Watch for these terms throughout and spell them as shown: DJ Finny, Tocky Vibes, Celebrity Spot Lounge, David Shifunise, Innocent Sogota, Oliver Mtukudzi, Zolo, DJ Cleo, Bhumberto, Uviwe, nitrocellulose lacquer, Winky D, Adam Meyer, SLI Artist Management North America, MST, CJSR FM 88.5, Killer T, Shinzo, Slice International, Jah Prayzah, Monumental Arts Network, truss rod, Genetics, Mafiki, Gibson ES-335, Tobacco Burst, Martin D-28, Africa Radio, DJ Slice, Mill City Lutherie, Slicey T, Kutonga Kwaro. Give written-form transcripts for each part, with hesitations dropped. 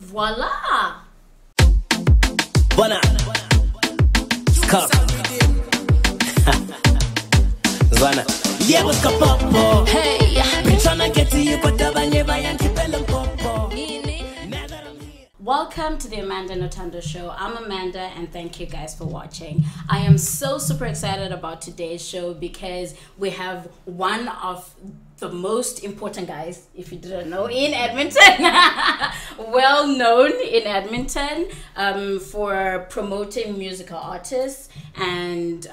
Voila! Banana. Cup. Zana. Yeah, what's up, Popo? Hey, I'm trying to get to you, but I'm Welcome to the Amanda Nothando Show. I'm Amanda and thank you guys for watching. I am so super excited about today's show because we have one of the most important guys, if you didn't know, in Edmonton. Well known in Edmonton for promoting musical artists and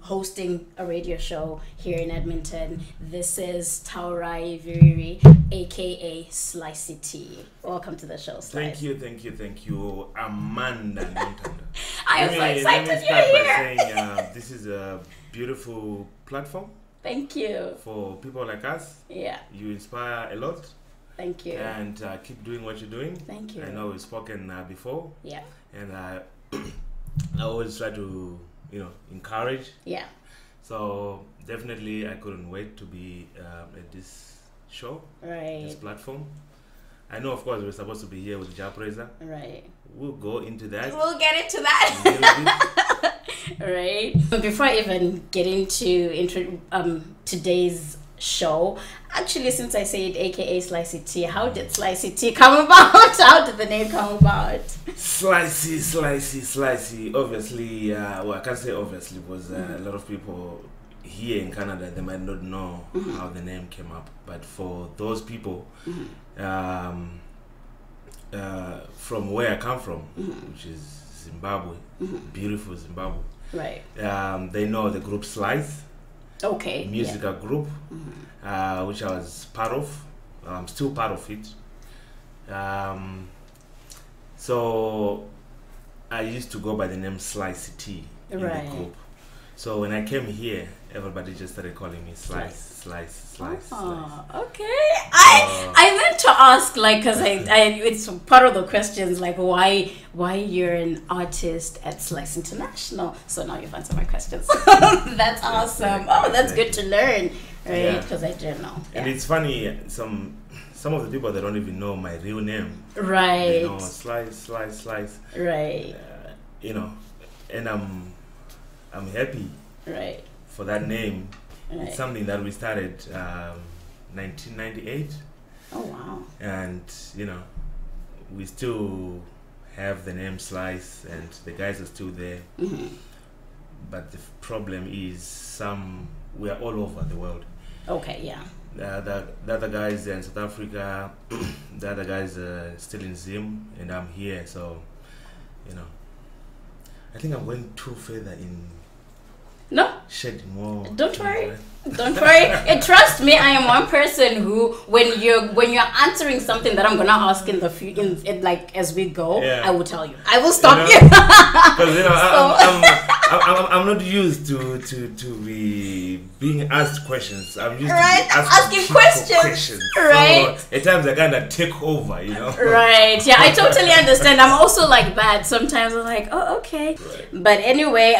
hosting a radio show here in Edmonton. This is Taurai Viriri, aka Slicey T. Welcome to the show, Slice. Thank you, Amanda Nothando. I am so excited you're here. Saying, this is a beautiful platform. Thank you. For people like us. Yeah. You inspire a lot. Thank you. And keep doing what you're doing. Thank you. I know we've spoken before. Yeah. And I always try to, you know, encourage. Yeah. So definitely I couldn't wait to be at this show. Right. This platform. I know, of course, we're supposed to be here with Jah Prayzah. Right. We'll go into that. We'll get into that. Right. Before I even get into today's show, actually, since I said AKA Slicey T, how did Slicey T come about? How did the name come about? Slicey. Obviously, well, I can't say obviously, because a lot of people here in Canada, they might not know how the name came up, but for those people from where I come from, which is Zimbabwe, beautiful Zimbabwe, right? They know the group Slice, okay, musical group, which I was part of. I'm still part of it. So I used to go by the name Slicey T in the group. So when I came here, everybody just started calling me Slice. Oh, Slice. Okay. I meant to ask, like, because it's part of the questions, like, why you're an artist at Slice International. So now you've answered my questions. That's awesome. Oh, that's good to learn, right? Because I didn't know. Yeah. And it's funny, some of the people that don't even know my real name. Right. They know Slice. Right. You know, and I'm happy for that name. It's something that we started 1998. Oh, wow. And, you know, we still have the name Slice and the guys are still there. But the problem is we are all over the world. Okay, yeah. The other guys are in South Africa, the other guys are still in Zim, and I'm here. So, you know, I think I went too further in... No. Shed more. Don't worry. And trust me, I am one person who, when you're answering something that I'm gonna ask in the future, like as we go, I will tell you. I will stop you. Because you know, I'm not used to be being asked questions. I'm used to asking questions. Right. So at times I kind of take over, you know. Right. Yeah, I totally understand. I'm also like that sometimes. I'm like, oh, okay. Right. But anyway,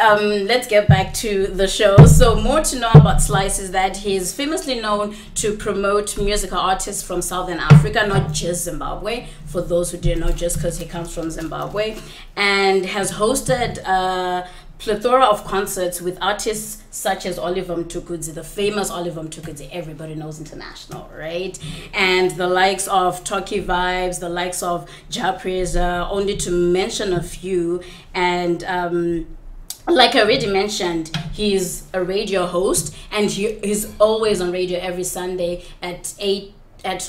let's get back to the show. So more to know about Slice is that he is famously known to promote musical artists from Southern Africa, not just Zimbabwe, for those who didn't know, just because he comes from Zimbabwe, and has hosted plethora of concerts with artists such as Oliver Mtukudzi, the famous Oliver Mtukudzi, everybody knows international, right? And the likes of Tocky Vibes, the likes of Jah Prayzah, only to mention a few. And like I already mentioned, he's a radio host and he's always on radio every Sunday at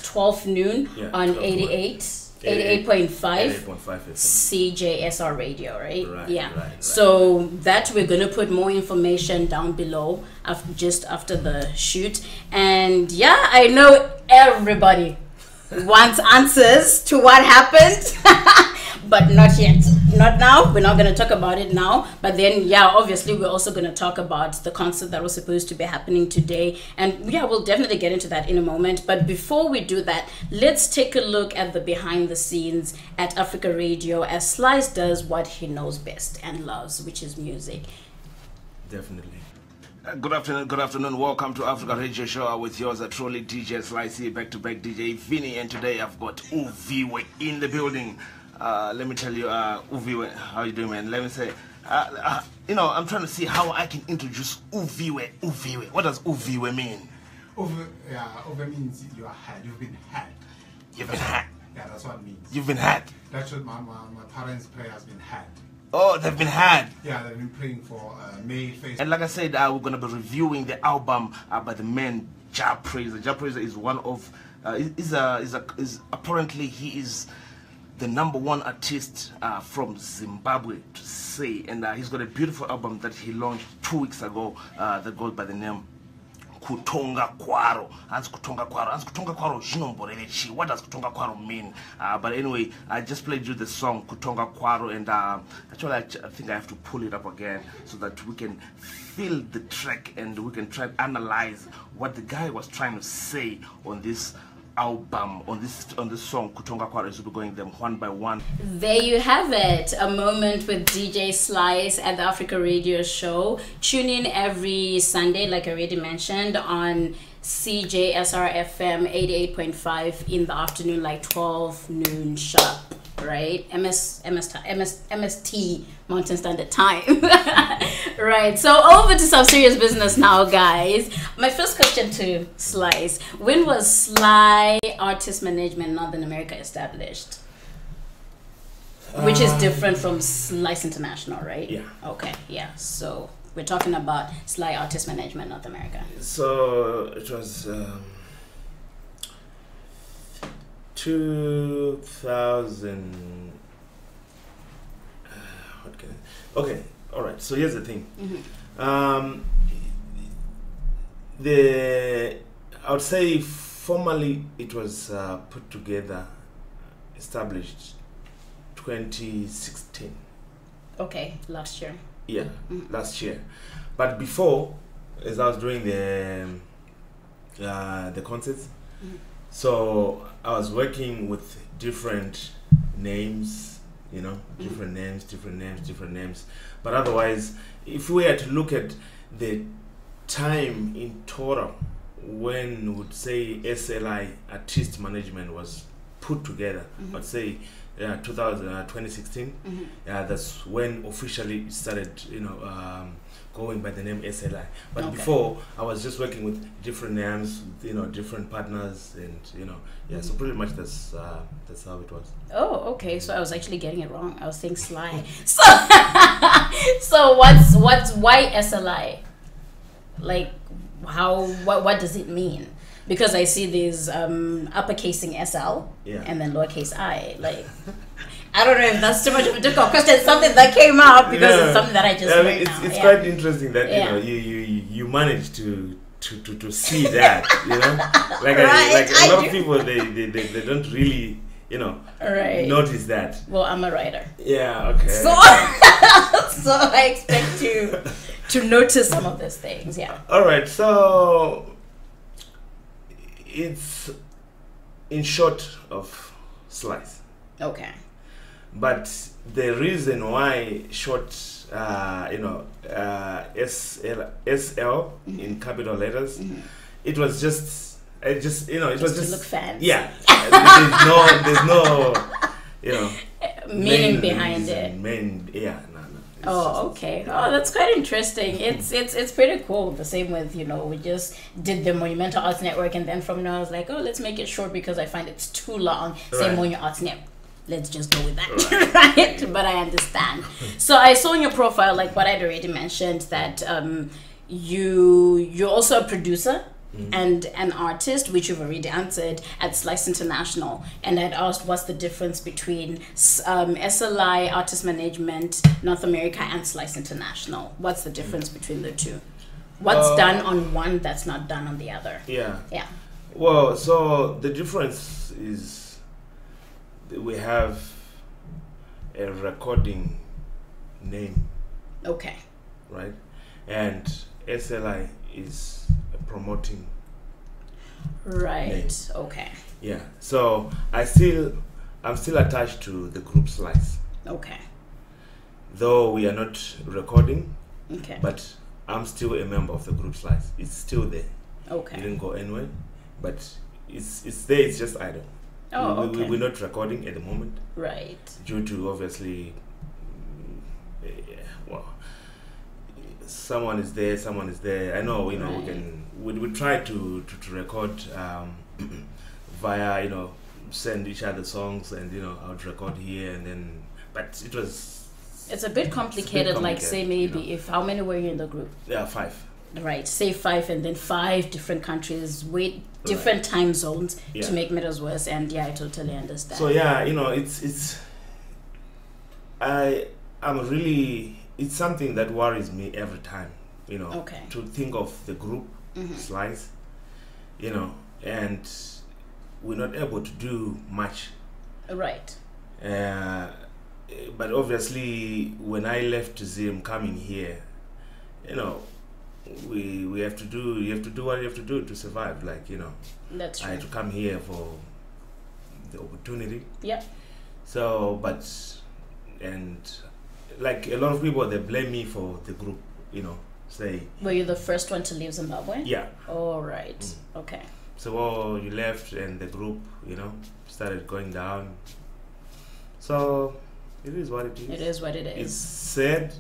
12 noon on 88.5 CJSR radio, right? Yeah. Right. So that we're going to put more information down below just after the shoot. And yeah, I know everybody wants answers to what happened. But not yet. Not now. We're not going to talk about it now. But then, yeah, obviously, we're also going to talk about the concert that was supposed to be happening today. And, yeah, we'll definitely get into that in a moment. But before we do that, let's take a look at the behind the scenes at Africa Radio as Slice does what he knows best and loves, which is music. Definitely. Good afternoon. Welcome to Africa Radio Show with yours truly DJ Slicey, back-to-back DJ Finny, and today I've got Uviwe in the building. Let me tell you, Uviwe, how you doing, man? Let me say, you know, I'm trying to see how I can introduce Uviwe. Uviwe. What does Uviwe mean? Uviwe means you are had. You've been had. You've been had. Yeah, that's what it means. You've been had. That's what my parents' prayer has been had. Oh, they've been had. Yeah, they've been praying for May 1st. And like I said, we're going to be reviewing the album by the man Jah Prayzah. Jah Prayzah is one of, apparently he is the #1 artist from Zimbabwe to say, and he's got a beautiful album that he launched 2 weeks ago that goes by the name Kutonga Kwaro. Kutonga Kwaro. What does Kutonga Kwaro mean? But anyway, I just played you the song Kutonga Kwaro, and actually I think I have to pull it up again so that we can feel the track and we can try to analyze what the guy was trying to say on this album, on this song Kutonga Kwaro. We'll be going them one by one. There you have it, a moment with DJ Slice at the Africa Radio Show. Tune in every Sunday, like I already mentioned, on CJSR FM 88.5 in the afternoon, like 12 noon sharp, right? MST Mountain Standard Time. Right, so over to some serious business now, guys. My first question to Slice: when was SLI Artist Management North America established? Which is different from Slice International, right? Yeah. Okay, yeah. So we're talking about SLI Artist Management North America. So it was 2000. Okay, all right. So here's the thing. Mm-hmm. I would say formally it was put together, established 2016. Okay, last year. Yeah, mm-hmm. Last year. But before, as I was doing the concerts, mm-hmm. So I was working with different names. You know, different mm-hmm. names, different names. But otherwise, if we had to look at the time in total when would say SLI Artist Management was put together, mm-hmm. I'd say 2016. Mm-hmm. That's when officially started, you know, going by the name SLI. But okay. Before, I was just working with different names, you know, different partners, and you know, yeah. So pretty much that's how it was. Oh, okay. So I was actually getting it wrong. I was saying SLI. So, so why SLI? Like, what does it mean? Because I see these uppercasing SL, yeah, and then lowercase I. Like, I don't know if that's too much of a difficult question. It's something that came up because it's something that I just. I mean, it's yeah, quite interesting that yeah, you know you manage to see that, you know, like right, like a lot of people they don't really, you know, right, notice that. Well, I'm a writer. Yeah. Okay. So so I expect you to notice some of those things. Yeah. All right. So it's in short of Slice. Okay. But the reason why short, you know, SL mm-hmm. in capital letters, mm-hmm. it was just, you know, it was just to look fancy. Yeah, there's no, you know, meaning behind it. Yeah, no. Oh, okay. Oh, that's quite interesting. It's pretty cool. The same with, you know, we just did the Monumental Arts Network, and then from now I was like, oh, let's make it short because I find it's too long. Right. Same Monumental Arts Network. Let's just go with that, right? But I understand. So I saw in your profile, like what I'd already mentioned, that you're also a producer mm-hmm. and an artist, which you've already answered at Slice International. And I'd asked, what's the difference between SLI Artist Management North America and Slice International? What's the difference between the two? What's done on one that's not done on the other? Yeah. Yeah. Well, so the difference is, we have a recording name. Okay. Right? And SLI is a promoting. Right. Name. Okay. Yeah. So I'm still attached to the group Slice. Okay. Though we are not recording. Okay. But I'm still a member of the group Slice. It's still there. Okay. It didn't go anywhere, but it's there. It's just idle. Oh, okay. We're not recording at the moment. Right. Due to obviously, well, someone is there. I know, you know, right. we try to record via, you know, send each other songs, and you know, I would record here and then, but it was. It's a bit complicated. Like say maybe, you know, if how many were you in the group? Yeah, 5. Right, say 5, and then 5 different countries with different time zones, yeah, to make matters worse. And yeah, I totally understand. So yeah, you know, it's something that worries me every time, you know. Okay. To think of the group, mm-hmm, Slice, you know, and we're not able to do much. Right. But obviously, when I left Zim coming here, you know, you have to do what you have to do to survive, like, you know. That's right. I had to come here for the opportunity. Yeah. So, but, and like a lot of people, they blame me for the group, you know, say. Were you the first one to leave Zimbabwe? Yeah. All right. Mm. Okay. So you left and the group, you know, started going down. So it is what it is. It is what it is. It's sad.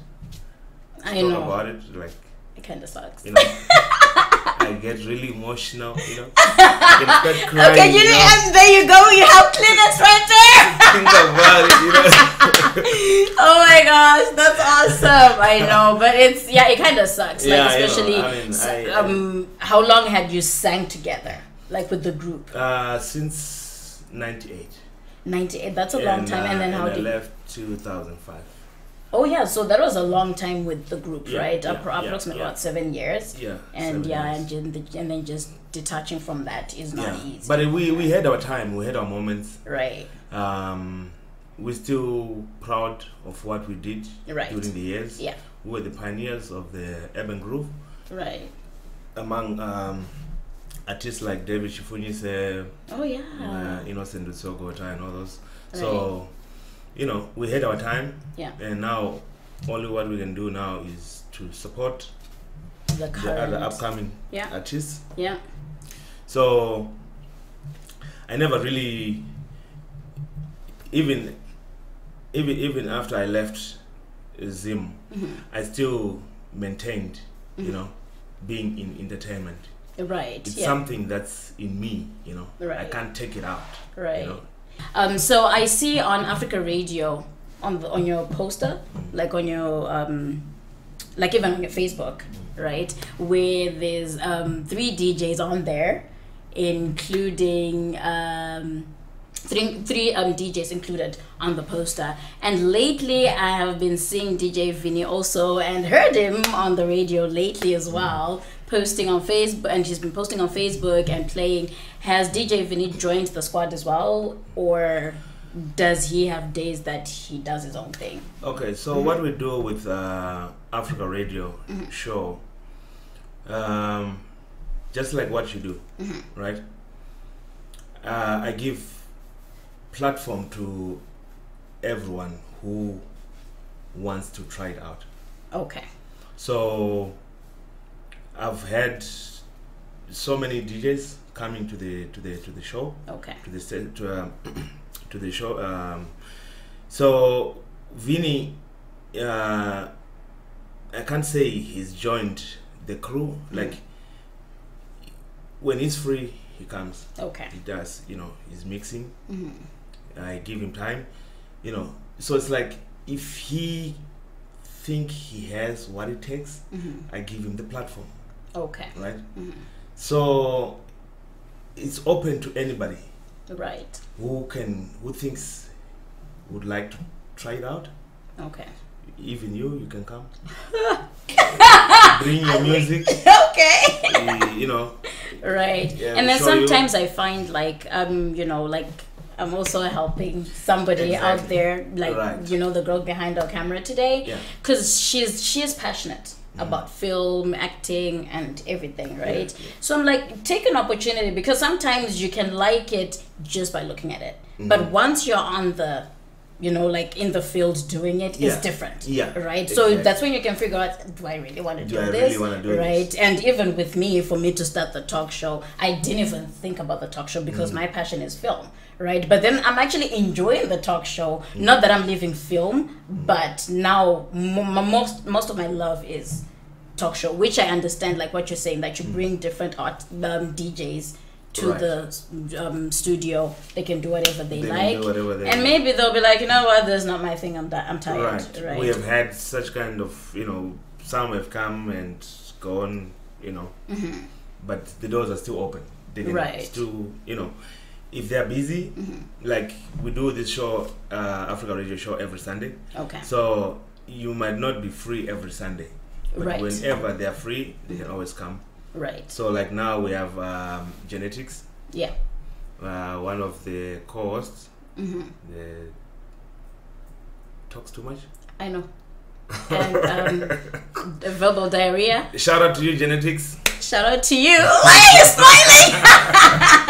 I know. Talk about it, like. It kind of sucks. You know, I get really emotional, you know. I can start crying. Okay, you know, and there you go. You have cleaners right there. Think about it, you know. Oh my gosh, that's awesome. I know, but it's, yeah, it kind of sucks. Yeah, like, especially, you know, I mean, how long had you sang together, like with the group? Since 98. 98. That's a long time. And then how did you? I left 2005. Oh yeah, so that was a long time with the group, yeah, right? Yeah, approximately, yeah, about 7 years. Yeah. And yeah, and then just detaching from that is not, yeah, easy. But we had our time, we had our moments. Right. We're still proud of what we did, right, during the years. Yeah. We were the pioneers of the urban groove. Right. Among artists like David Shifunise. Oh yeah. Innocent Sogota and all those. Right. So, you know, we had our time, yeah, and now only what we can do now is to support the other upcoming, yeah, artists. Yeah. So I never really, even after I left Zim, mm-hmm, I still maintained, mm-hmm, you know, being in entertainment. Right. It's, yeah, something that's in me, you know. Right. I can't take it out. Right. You know? So I see on Africa Radio, on your poster, like on your like even on your Facebook, right, where there's 3 DJs on there, including three DJs included on the poster. And lately I have been seeing DJ Finny also, and heard him on the radio lately as well, posting on Facebook, and she's been posting on Facebook and playing. Has DJ Finny joined the squad as well, or does he have days that he does his own thing? Okay, so mm-hmm, what we do with Africa Radio, mm-hmm, show, just like what you do, mm-hmm, right? I give platform to everyone who wants to try it out. Okay. So I've had so many DJs coming to the show. Okay. To the show. So Vinny, I can't say he's joined the crew. Mm-hmm. Like when he's free, he comes. Okay. He does. You know, he's mixing. Mm-hmm. I give him time. You know, so it's like if he think he has what it takes, mm-hmm, I give him the platform. Okay. Right? Mm-hmm. So it's open to anybody. Right. Who thinks would like to try it out. Okay. Even you can come. Bring your music. Okay. You know. Right. And then sometimes I find like you know, like I'm also helping somebody, exactly, out there, like, right, you know, the girl behind our camera today, because, yeah, she's passionate, mm, about film, acting, and everything, right? Yeah, yeah. So I'm like, take an opportunity, because sometimes you can like it just by looking at it, mm, but once you're on the you know, like in the field doing it is different. Yeah. Right. Exactly. So that's when you can figure out, do I really want to do this? Right. And even with me, for me to start the talk show, I didn't even think about the talk show because my passion is film. Right. But then I'm actually enjoying the talk show. Not that I'm leaving film, but now most of my love is talk show, which I understand, like what you're saying, that you bring different art DJs to the studio. They can do whatever they like, whatever they and maybe they'll be like, you know what, that's not my thing. I'm tired. Right. Right. We have had such kind of, you know, some have come and gone, you know, but the doors are still open. They can still, you know, if they're busy, like we do this show, Africa Radio show every Sunday. Okay. So you might not be free every Sunday, but whenever they're free, they can always come. Right. So like now we have Genetics. Yeah. One of the co-hosts. Talks too much. I know. And verbal diarrhea. Shout out to you, Genetics. Shout out to you. Why are you smiling?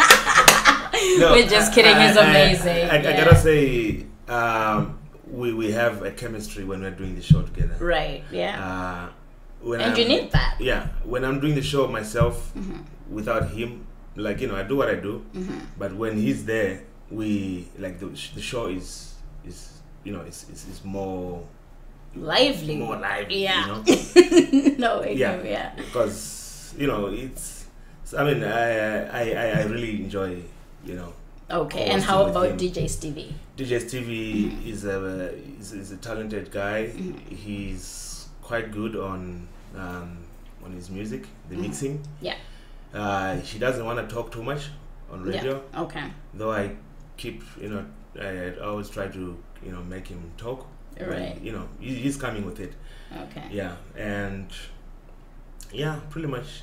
No, we're just kidding. He's amazing. I gotta say, we have a chemistry when we're doing the show together. Right. Yeah. You need that. Yeah. When I'm doing the show myself, without him, like, you know, I do what I do, but when he's there, we, like, the show is you know, it's more... lively. More lively, yeah. You know? No, yeah. Because, you know, it's... I mean, I really enjoy, you know... Okay, and how about DJ Stevie? DJ Stevie is a talented guy. He's... quite good on his music, the mixing. Yeah. She doesn't want to talk too much on radio. Yeah. Okay. Though I keep, you know, I always try to, you know, make him talk. Right. But, you know, he's coming with it. Okay. Yeah, and yeah, pretty much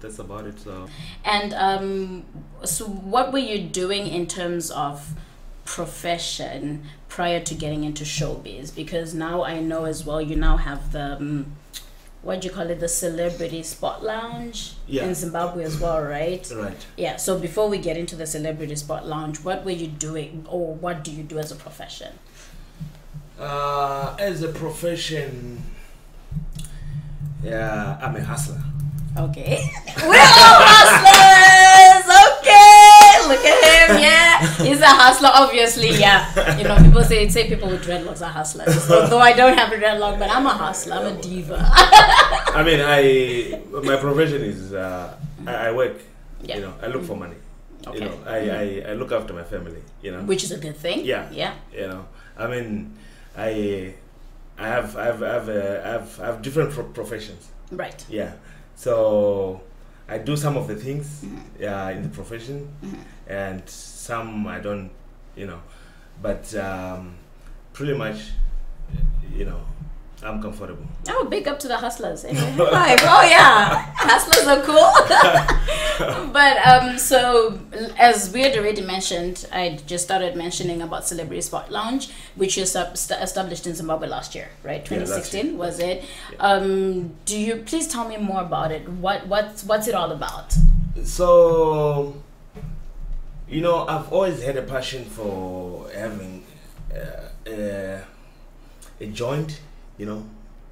that's about it. So. And so what were you doing in terms of profession prior to getting into showbiz? Because now I know as well, you now have the what do you call it, the Celebrity Spot Lounge in Zimbabwe as well, right? Right. Yeah. So before we get into the Celebrity Spot Lounge, what were you doing, or what do you do as a profession? As a profession, yeah, I'm a hustler. Okay. We're all hustlers. Okay, look at him. Yeah, he's a hustler, obviously. Yeah, you know, people say people with dreadlocks are hustlers. So, though I don't have a dreadlock, but I'm a hustler. I'm a diva. I mean, my profession is I work. Yeah. You know, I look for money. Okay. You know, I look after my family. You know, which is a good thing. Yeah. Yeah. You know, I mean, I have different professions. Right. Yeah. So I do some of the things in the profession, and some I don't, you know, but pretty much, you know, I'm comfortable. Oh, big up to the hustlers. Eh? Oh yeah, hustlers are cool. But so as we had already mentioned, I just started mentioning about Celebrity Spot Lounge, which you established in Zimbabwe last year, right? 2016 was it? Yeah. Do you please tell me more about it? What's it all about? So, you know, I've always had a passion for having a joint, you know,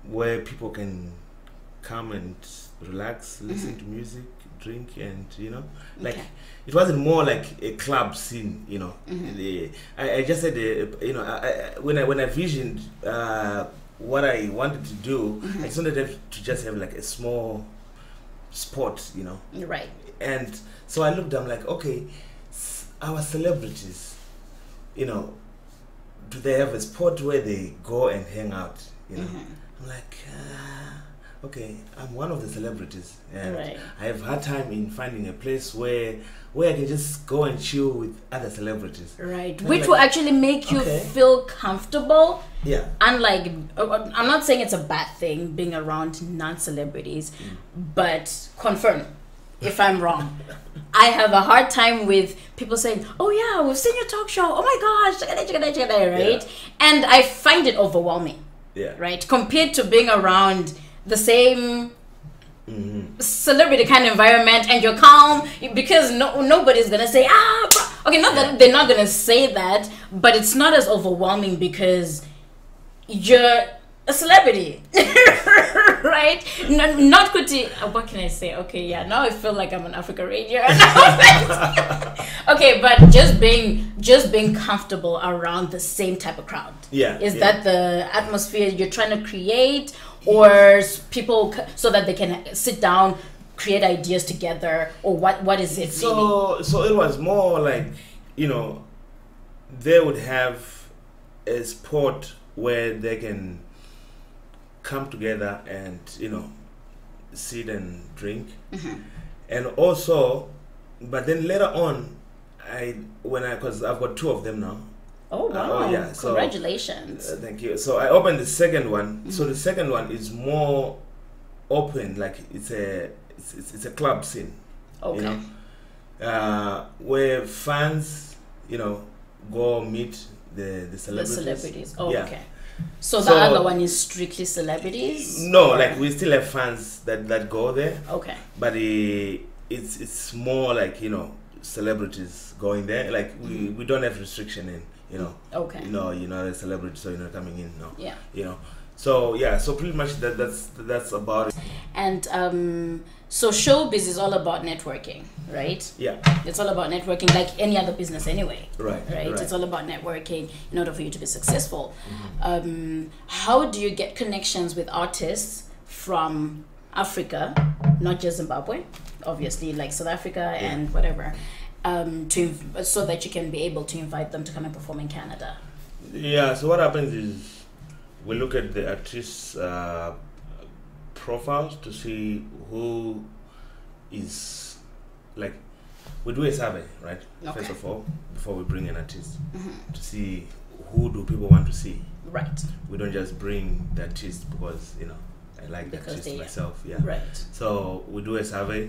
where people can come and relax, listen to music, drink, and, you know, like, it wasn't more like a club scene, you know. I just said, you know, when I visioned what I wanted to do, I just wanted to just have like a small spot, you know. Right. And so I looked, I'm like, okay, our celebrities, you know, do they have a spot where they go and hang out? You know, I'm like, okay, I'm one of the celebrities, and I have hard time in finding a place where I can just go and chill with other celebrities. Right, and which will actually make you feel comfortable. Yeah. Unlike, I'm not saying it's a bad thing being around non-celebrities, but confirm if I'm wrong. I have a hard time with people saying, oh yeah, we've seen your talk show. Oh my gosh, right? Yeah. And I find it overwhelming. Yeah. Right. Compared to being around the same Mm-hmm. Celebrity kind of environment, and you're calm because nobody's gonna say okay, not that they're not gonna say that, but it's not as overwhelming because you're a celebrity, right? No, not kuti. What can I say? Okay, yeah. Now I feel like I'm on Africa Radio. Okay, but just being comfortable around the same type of crowd. Yeah. Is that the atmosphere you're trying to create? Or people so that they can sit down, create ideas together, or what is it? So really? So it was more like, you know, they would have a spot where they can come together and, you know, sit and drink. Mm-hmm. And also, but then later on, because I've got two of them now. Oh, wow. Oh, yeah. So, congratulations. Thank you. So I opened the second one. Mm-hmm. So the second one is more open, like it's a club scene. Okay. You know? Where fans, you know, go meet the celebrities. The celebrities. Oh, yeah. Okay. So the other one is strictly celebrities? No, or? Like we still have fans that go there. Okay. But it's more like, you know, celebrities going there. Like we don't have restriction in. You know, okay. No, you're not a celebrity, so you're not coming in. No. Yeah. You know, so yeah, so pretty much that's about it. And so showbiz is all about networking, right? Yeah. It's all about networking, like any other business, anyway. Right. It's all about networking in order for you to be successful. Mm-hmm. How do you get connections with artists from Africa, not just Zimbabwe, obviously, like South Africa and whatever? So that you can be able to invite them to come and perform in Canada. Yeah, so what happens is we look at the artist's profiles to see who is, like, we do a survey, right? Okay. First of all, before we bring an artist, to see who do people want to see. Right. We don't just bring the artist because, you know, I like the artist myself. Yeah. Right. So we do a survey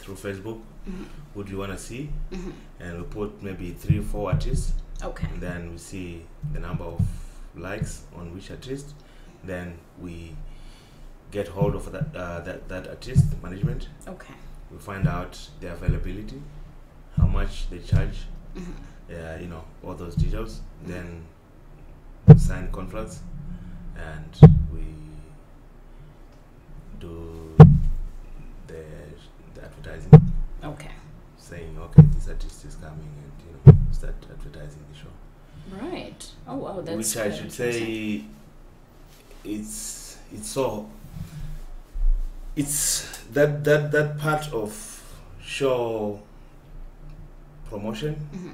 through Facebook. Mm-hmm. Who do you want to see? Mm-hmm. And we put maybe 3 or 4 artists. Okay. And then we see the number of likes on which artist. Then we get hold of that artist management. Okay. We find out their availability, how much they charge, you know, all those details. Mm-hmm. Then we sign contracts, and we do the advertising. Okay. Saying, okay, this artist is coming, and, you know, start advertising the show. Right. Oh, wow, that's which I should say, it's that part of show promotion. Mm-hmm.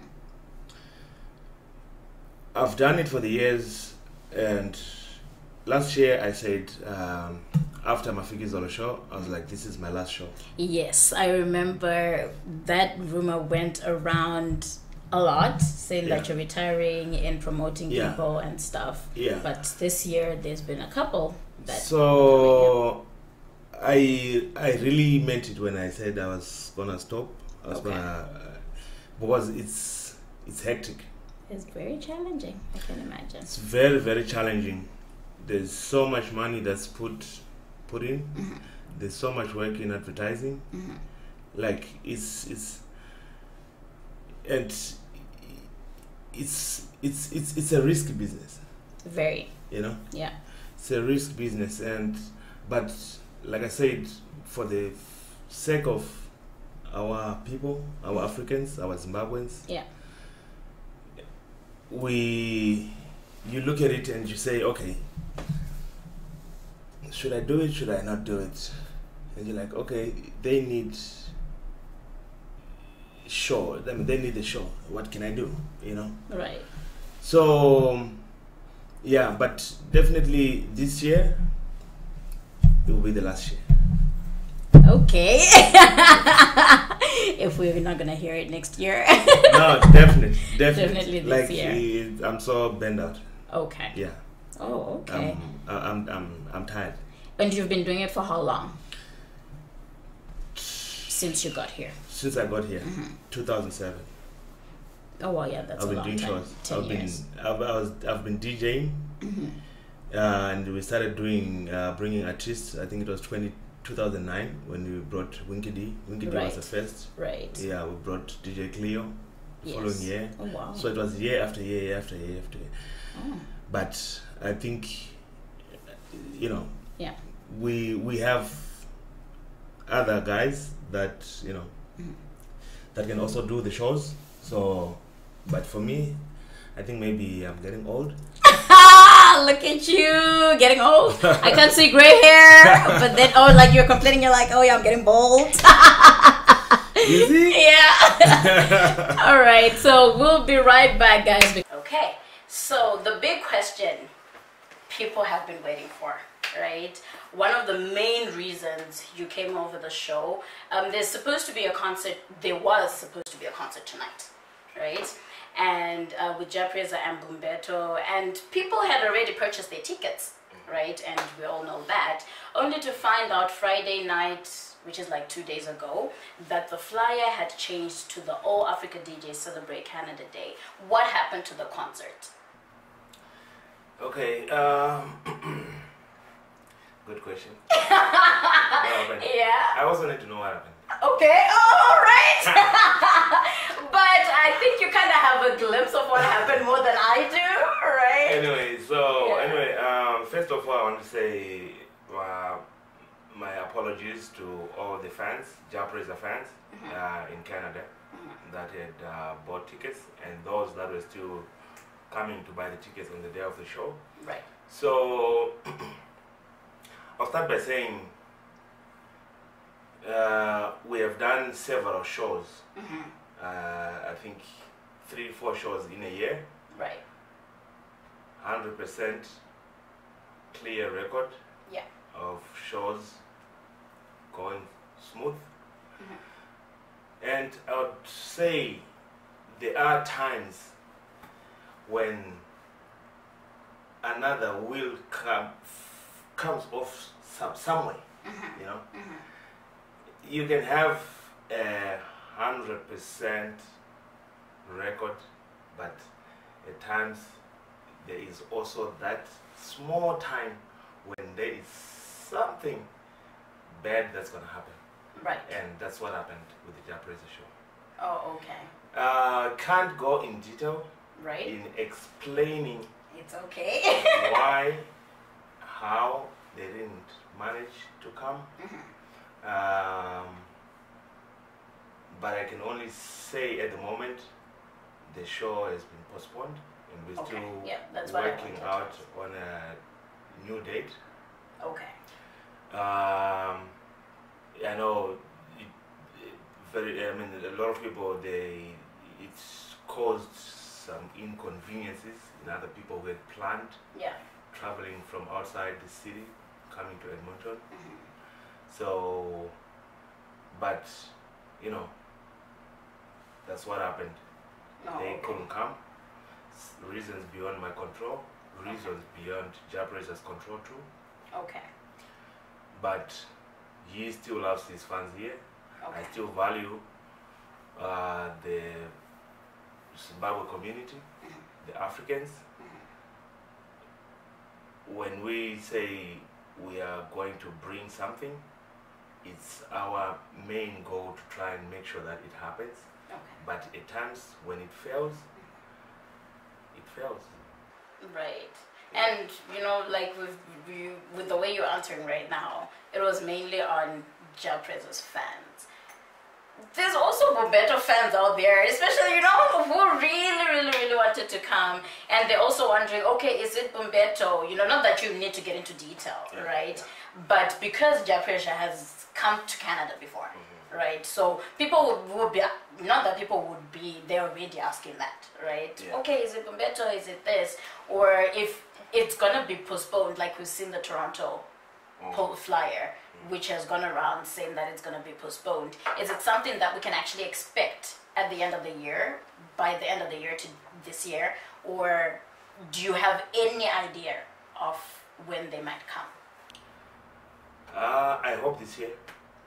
I've done it for the years, and last year I said, after Mafiki's Zolo show, I was like, this is my last show. Yes, I remember that rumor went around a lot, saying that you're retiring and promoting people and stuff. Yeah. But this year, there's been a couple. So, I really meant it when I said I was going to stop. I was going to, because it's hectic. It's very challenging, I can imagine. It's very, very challenging. There's so much money that's put in. Mm-hmm. There's so much work in advertising. Mm-hmm. Like it's a risky business. Very. You know? Yeah. It's a risk business, but like I said, for the sake of our people, our Africans, our Zimbabweans. Yeah. You look at it and you say, okay, should I do it? Should I not do it? And you're like, okay, they need show. I mean, they need a show. What can I do? You know? Right. So, yeah, but definitely this year, it will be the last year. Okay. If we're not going to hear it next year. No, definitely this year. Like, I'm so bent out. Okay. Yeah. Oh, okay. I'm tired. And you've been doing it for how long? Since you got here. Since I got here, 2007. Oh well, yeah, that's a long time. Shows. 10 years. I've been DJing, and we started bringing artists. I think it was 20, 2009 when we brought Winky D. Winky D was the first. Right. Yeah, we brought DJ Cleo the following year. Oh, wow. So it was year after year, year after year after year. Oh. But I think, you know, we have other guys that, you know, that can also do the shows. So, but for me, I think maybe I'm getting old. Look at you, getting old. I can't see gray hair, but then, oh, like you're complaining, you're like, oh yeah, I'm getting bald. Yeah. All right, so we'll be right back, guys. Okay, so the big question people have been waiting for, right? One of the main reasons you came over the show, there was supposed to be a concert tonight, right? And with Jah Prayzah and Bhumberto, and people had already purchased their tickets, right? And we all know that, only to find out Friday night, which is like 2 days ago, that the flyer had changed to the All Africa DJ Celebrate Canada Day. What happened to the concert? Okay, good question. Yeah. I also need to know what happened. Okay, all right. But I think you kind of have a glimpse of what happened more than I do, right? Anyway, so anyway, first of all, I want to say my apologies to all the fans, Jah Prayzah fans in Canada that had bought tickets, and those that were still coming to buy the tickets on the day of the show. Right. So I'll start by saying we have done several shows. I think 3-4 shows in a year. Right. 100% clear record. Yeah. Of shows going smooth. And I would say there are times when another will comes off some way, you know. You can have a 100% record, but at times there is also that small time when there is something bad that's going to happen. Right. And that's what happened with the Jah Prayzah show. Oh, okay. Can't go in detail. Right. In explaining. It's okay. Why, how they didn't manage to come. But I can only say at the moment the show has been postponed, and we're still working out on a new date. Okay. I know I mean, a lot of people, it's caused some inconveniences in other people who had planned traveling from outside the city, coming to Edmonton. So, but, you know, that's what happened. Oh, they couldn't come. Reasons beyond my control. Reasons beyond Jah Prayzah's control too. Okay. But he still loves his fans here. Okay. I still value the Zimbabwe community, the Africans. When we say we are going to bring something, it's our main goal to try and make sure that it happens. Okay. But at times when it fails, it fails. Right. And you know, like with the way you're answering right now, it was mainly on Jah Prayzah's fans. There's also Bhumberto fans out there, especially, you know, who really wanted to come, and they're also wondering, okay, is it Bhumberto? You know, not that you need to get into detail, right? But because Jah Prayzah has come to Canada before, right? So people would be, not that people would be, they're already asking that, right? Okay, is it Bhumberto? Is it this? Or if it's gonna be postponed, like we've seen the Toronto poll flyer, which has gone around saying that it's going to be postponed. Is it something that we can actually expect at the end of the year, by the end of the year to this year, or do you have any idea of when they might come? I hope this year.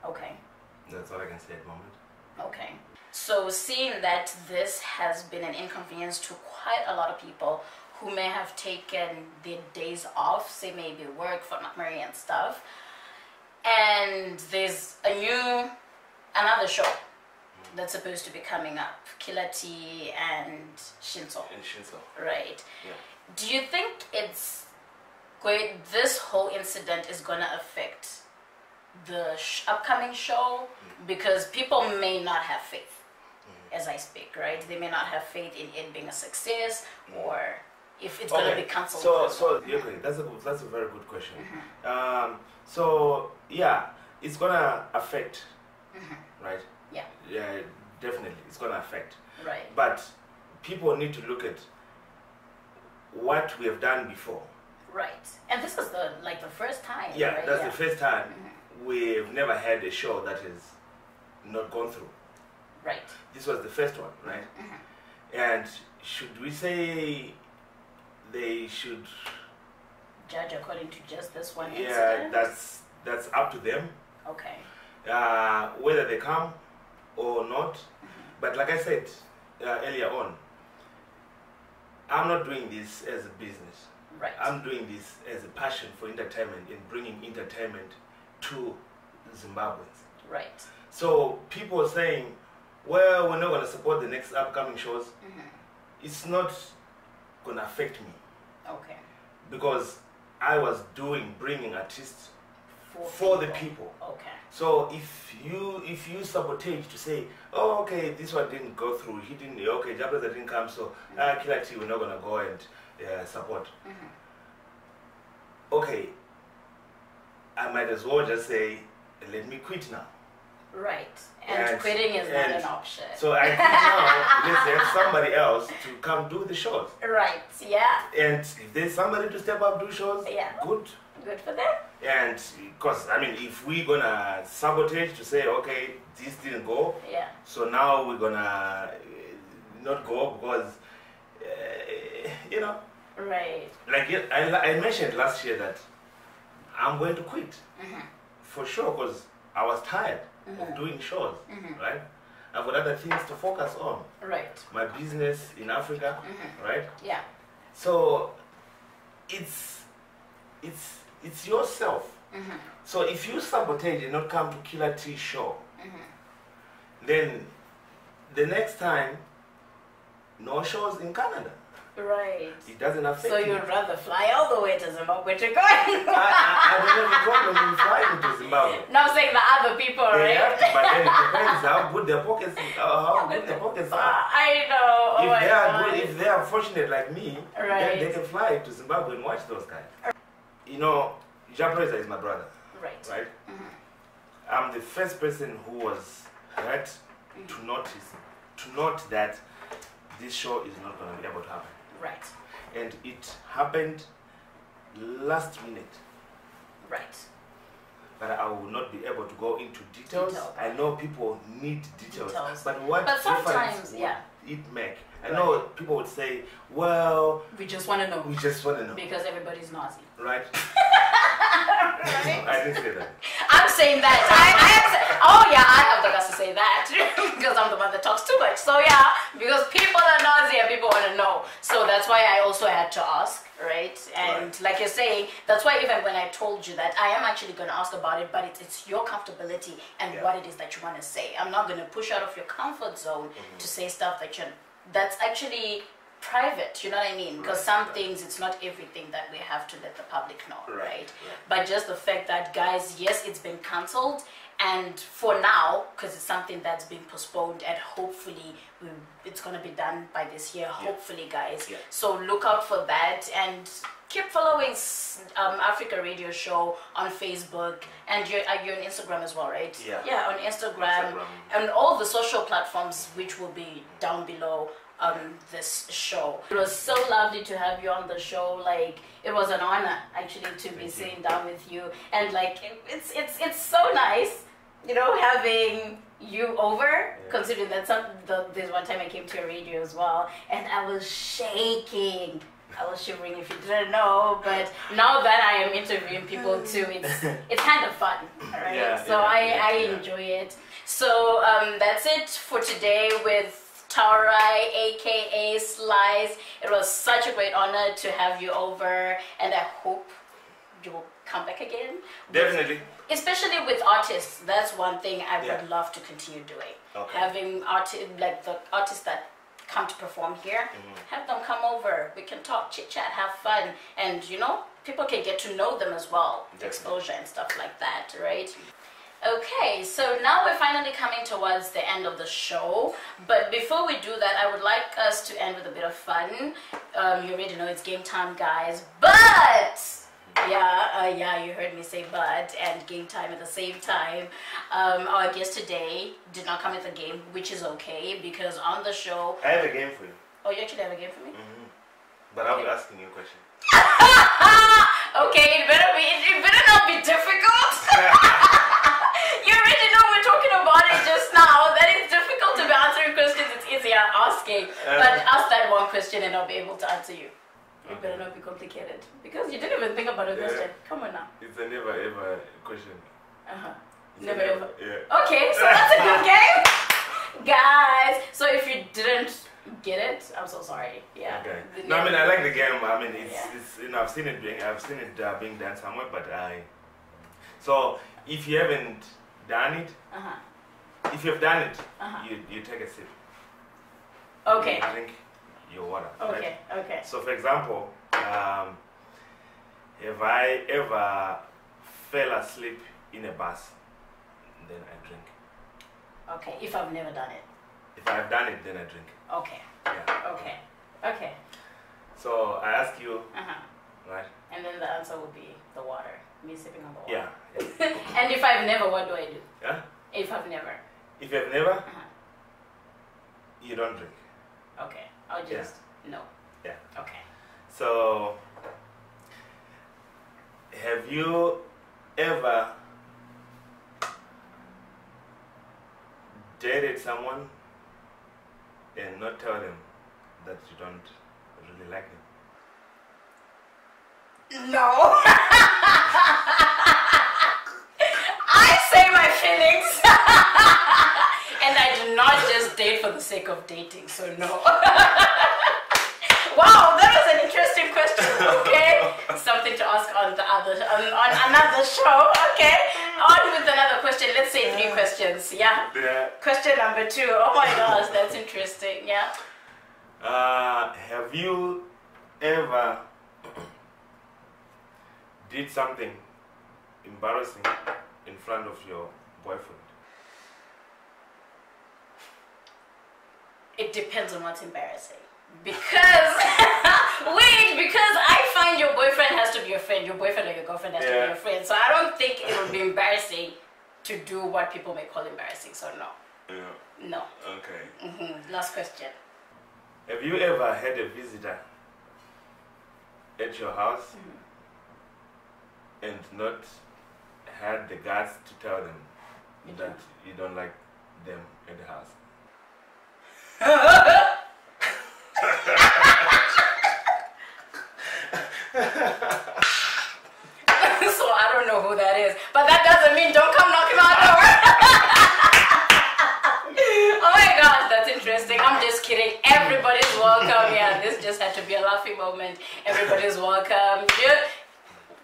Okay. That's all I can say at the moment. Okay. So seeing that this has been an inconvenience to quite a lot of people who may have taken their days off, say maybe work for Mary and stuff, And there's a another show that's supposed to be coming up, Killer T and Shinzo. Right. Yeah. Do you think it's going, this whole incident is going to affect the upcoming show? Mm. Because people may not have faith, as I speak, right? They may not have faith in it being a success, or if it's going to be cancelled. So, that's a very good question. So, yeah, it's going to affect, right? Yeah. Yeah, definitely, it's going to affect. Right. But people need to look at what we have done before. Right. And this is the the first time. Yeah, right? That's the first time we've never had a show that has not gone through. Right. This was the first one, right? And should we say they should judge according to just this one incident? Yeah, that's up to them. Okay. Whether they come or not, but like I said earlier on, I'm not doing this as a business. Right. I'm doing this as a passion for entertainment and bringing entertainment to Zimbabweans. Right. So people are saying, well, we're not going to support the next upcoming shows. It's not going to affect me. Okay. Because I was bringing artists for the people. Okay. So if you sabotage to say, oh, okay, this one didn't go through, he didn't, okay, Jah Prayzah didn't come, so Killer T, we're not going to go and support. Okay, I might as well just say, let me quit now. Right, and quitting is not an option. So I think now, let's have somebody else to come do the shows. Right, yeah. And if there's somebody to step up, do shows, good. Good for them. And because, I mean, if we're going to sabotage to say, okay, this didn't go, so now we're going to not go because, you know. Right. Like I mentioned last year that I'm going to quit, for sure, because I was tired. Of doing shows, right? I've got other things to focus on. Right. My business in Africa, right? Yeah. So it's yourself. So if you sabotage and not come to Killer T show, then the next time, no shows in Canada. Right. It doesn't affect you. So you'd rather fly all the way to Zimbabwe to go? I don't have a problem in flying to Zimbabwe. Now I'm saying the other people, right? Yeah, but then it depends how good their pockets are. I know. If they are good, if they are fortunate like me, then they can fly to Zimbabwe and watch those guys. You know, Jah Prayzah is my brother. Right. Right. I'm the first person who was hurt to note that this show is not going to be able to happen. Right. And it happened last minute. Right. But I will not be able to go into details. I know people need details. But what difference would it make? I know people would say, well, we just want to know. We just want to know. Because everybody's noisy. Right. I didn't say that. I'm saying that. I have the guts to say that because I'm the one that talks too much. So yeah, because people are noisy and people want to know. So that's why I also had to ask, right? And like you're saying, that's why even when I told you that I am actually going to ask about it, but it's your comfortability and what it is that you want to say. I'm not going to push out of your comfort zone to say stuff that that's actually private, you know what I mean? Because some things, it's not everything that we have to let the public know, right? But just the fact that, guys, yes, it's been cancelled, and for now, because it's something that's been postponed, and hopefully it's going to be done by this year, hopefully, guys. Yeah. So look out for that, and keep following Africa Radio Show on Facebook, and you're on Instagram as well, right? Yeah. Yeah, on Instagram. And all the social platforms, which will be down below. This show. It was so lovely to have you on the show. Like, it was an honor actually to be sitting down with you, and like it's so nice, you know, having you over, considering that there's one time I came to your radio as well, and I was shaking. I was shivering, if you didn't know, but now that I am interviewing people too, it's kind of fun, right? I enjoy it. So that's it for today with Taurai, aka Slice. It was such a great honor to have you over, and I hope you'll come back again. Definitely. Especially with artists, that's one thing I would love to continue doing. Okay. Having the artists that come to perform here, have them come over. We can talk, chit chat, have fun, and you know, people can get to know them as well. Definitely. Exposure and stuff like that, right? Okay, so now we're finally coming towards the end of the show, but before we do that, I would like us to end with a bit of fun. You already know it's game time, guys, but yeah, you heard me say but and game time at the same time. Our guest today did not come with a game, which is okay, because on the show I have a game for you. Oh, you actually have a game for me? But I'll be asking you a question. Okay, it better not be difficult. You already know we're talking about it just now, that it's difficult to be answering questions, it's easier asking. But ask that one question and I'll be able to answer you. It better not be complicated, because you didn't even think about a question. Come on now. It's a never ever question. Never ever. Yeah. Okay, so that's a good game. Guys, so if you didn't get it, I'm so sorry. Yeah. Okay. No, I mean, I like the game. I mean, it's you know, I've seen it being done somewhere, but so if you haven't done it, if you've done it, you take a sip. Okay. You drink your water. Okay, right? Okay. So for example, if I ever fell asleep in a bus, then I drink. Okay, if I've never done it. If I've done it, then I drink. Okay. Yeah. Okay. Okay. So I ask you, right? And then the answer would be the water. Me sipping on the water. Yeah. And if I've never, what do I do? Yeah. If I've never. If you've never, you don't drink. Okay. I'll just no. Yeah. Okay. So, have you ever dated someone and not tell them that you don't really like them? No. And I do not just date for the sake of dating, so no. Wow, that was an interesting question. Okay, something to ask on the other on another show. Okay, on with another question. Let's say 3 questions. Yeah. Question number 2. Oh my gosh, that's interesting. Yeah. Have you ever did something embarrassing in front of your boyfriend? It depends on what's embarrassing. Because, because I find your boyfriend has to be your friend. Your boyfriend or your girlfriend has to be your friend. So I don't think it would be embarrassing to do what people may call embarrassing. So no. Yeah. No. Okay. Last question. Have you ever had a visitor at your house and not had the guts to tell them that you don't like them at the house? So I don't know who that is, but that doesn't mean don't come knocking on our door. Oh my gosh, that's interesting. I'm just kidding. Everybody's welcome. Yeah, this just had to be a laughing moment. Everybody's welcome. Yeah.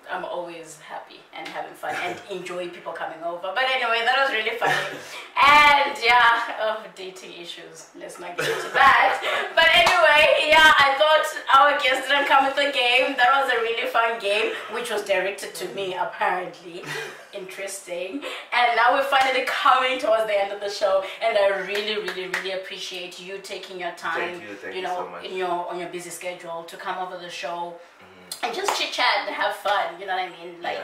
I'm always happy and having fun and enjoy people coming over. But anyway, that was really funny. And yeah, dating issues. Let's not get into that. But anyway, yeah, I thought our guest didn't come with a game. That was a really fun game, which was directed to me, apparently. Interesting. And now we're finally coming towards the end of the show. And I really, really, really appreciate you taking your time, thank you so much. on your busy schedule to come over the show. And just chit chat and have fun, you know what I mean? Like,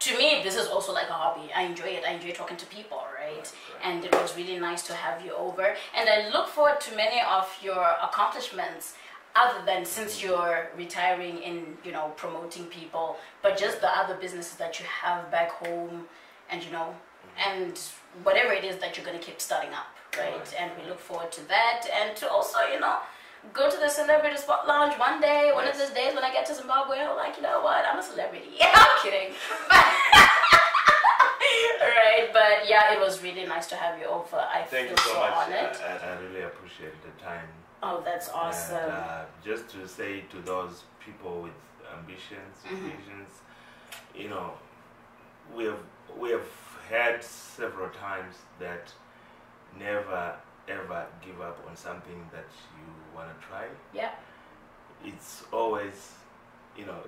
to me, this is also like a hobby. I enjoy it. I enjoy talking to people, right? And it was really nice to have you over. And I look forward to many of your accomplishments, other than since you're retiring in, you know, promoting people, but just the other businesses that you have back home and, you know, and whatever it is that you're going to keep starting up, right? And we look forward to that and to also, you know, go to the Celebrity Spot Lounge one day, one of these days when I get to Zimbabwe. I'm like, you know what, I'm a celebrity. Yeah, I'm kidding. Right, but yeah, it was really nice to have you over. Thank you so much. I really appreciate the time. Oh, that's awesome. And, just to say to those people with ambitions, visions, you know, we have heard several times that never ever give up on something that you want to try. Yeah. It's always, you know,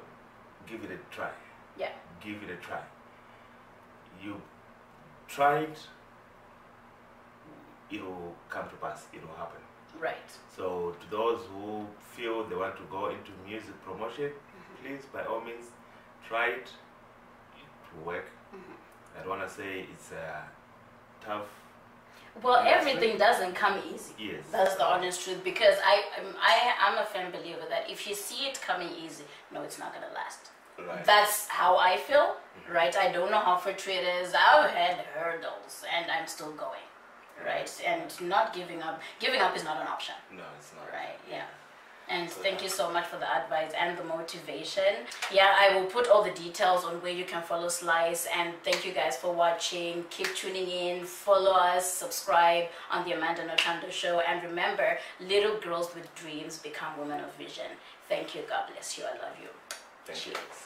give it a try. Yeah. Give it a try. You try it, it will come to pass. It will happen. Right. So to those who feel they want to go into music promotion, please, by all means, try it. It will work. I don't want to say it's a tough. Well, everything doesn't come easy. Yes. That's the honest truth, because I'm a firm believer that if you see it coming easy, no, it's not going to last. Right. That's how I feel, right? I don't know how for it is. I've had hurdles, and I'm still going, right? And not giving up. Giving up is not an option. No, it's not. Right, yeah. And thank you so much for the advice and the motivation. Yeah, I will put all the details on where you can follow Slice. And thank you guys for watching. Keep tuning in. Follow us. Subscribe on the Amanda Nothando Show. And remember, little girls with dreams become women of vision. Thank you. God bless you. I love you. Thank you. Cheers.